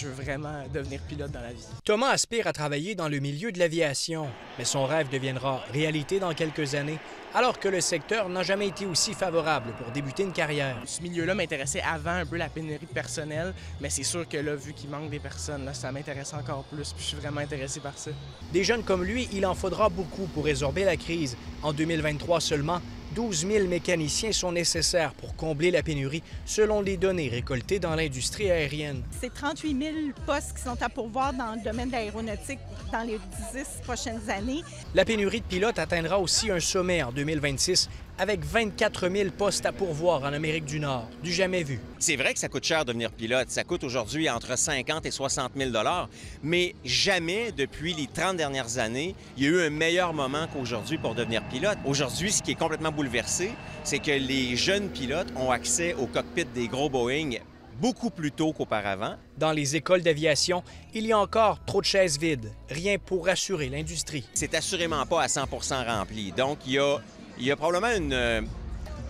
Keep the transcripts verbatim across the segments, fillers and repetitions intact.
Je veux vraiment devenir pilote dans la vie. Thomas aspire à travailler dans le milieu de l'aviation, mais son rêve deviendra réalité dans quelques années, alors que le secteur n'a jamais été aussi favorable pour débuter une carrière. Ce milieu-là m'intéressait avant un peu la pénurie de personnel, mais c'est sûr que là, vu qu'il manque des personnes, là, ça m'intéresse encore plus, puis je suis vraiment intéressé par ça. Des jeunes comme lui, il en faudra beaucoup pour résorber la crise. En deux mille vingt-trois seulement, douze mille mécaniciens sont nécessaires pour combler la pénurie, selon les données récoltées dans l'industrie aérienne. C'est trente-huit mille postes qui sont à pourvoir dans le domaine de l'aéronautique dans les dix prochaines années. La pénurie de pilotes atteindra aussi un sommet en deux mille vingt-six, avec vingt-quatre mille postes à pourvoir en Amérique du Nord, du jamais vu. C'est vrai que ça coûte cher devenir pilote. Ça coûte aujourd'hui entre cinquante et soixante mille, mais jamais depuis les trente dernières années, il y a eu un meilleur moment qu'aujourd'hui pour devenir pilote. Aujourd'hui, ce qui est complètement bouleversé, c'est que les jeunes pilotes ont accès au cockpit des gros Boeing beaucoup plus tôt qu'auparavant. Dans les écoles d'aviation, il y a encore trop de chaises vides, rien pour rassurer l'industrie. C'est assurément pas à cent pour cent rempli, donc il y a Il y a probablement une,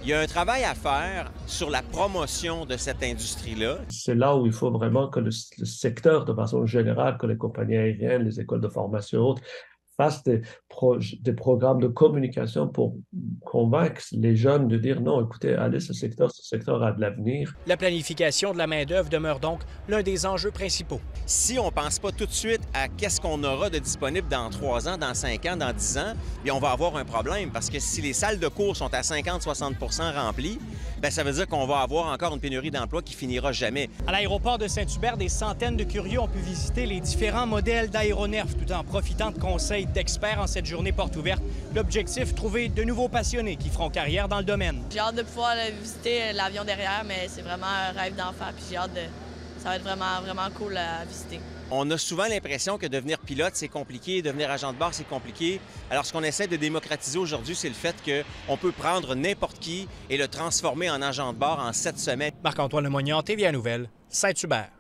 il y a un travail à faire sur la promotion de cette industrie-là. C'est là où il faut vraiment que le, le secteur, de façon générale, que les compagnies aériennes, les écoles de formation et autres, fassent des, pro, des programmes de communication pour convaincre les jeunes de dire non, écoutez, allez, ce secteur, ce secteur a de l'avenir. La planification de la main-d'œuvre demeure donc l'un des enjeux principaux. Si on ne pense pas tout de suite à qu'est-ce qu'on aura de disponible dans trois ans, dans cinq ans, dans dix ans, bien, on va avoir un problème parce que si les salles de cours sont à cinquante à soixante pour cent remplies, bien, ça veut dire qu'on va avoir encore une pénurie d'emplois qui finira jamais. À l'aéroport de Saint-Hubert, des centaines de curieux ont pu visiter les différents modèles d'aéronefs tout en profitant de conseils d'experts en cette journée porte ouverte. L'objectif, trouver de nouveaux passionnés qui feront carrière dans le domaine. J'ai hâte de pouvoir visiter l'avion derrière, mais c'est vraiment un rêve d'enfant, puis j'ai hâte de... Ça va être vraiment, vraiment cool à visiter. On a souvent l'impression que devenir pilote, c'est compliqué, devenir agent de bord, c'est compliqué. Alors, ce qu'on essaie de démocratiser aujourd'hui, c'est le fait qu'on peut prendre n'importe qui et le transformer en agent de bord en sept semaines. Marc-Antoine Lemoynon, T V A Nouvelles, Saint-Hubert.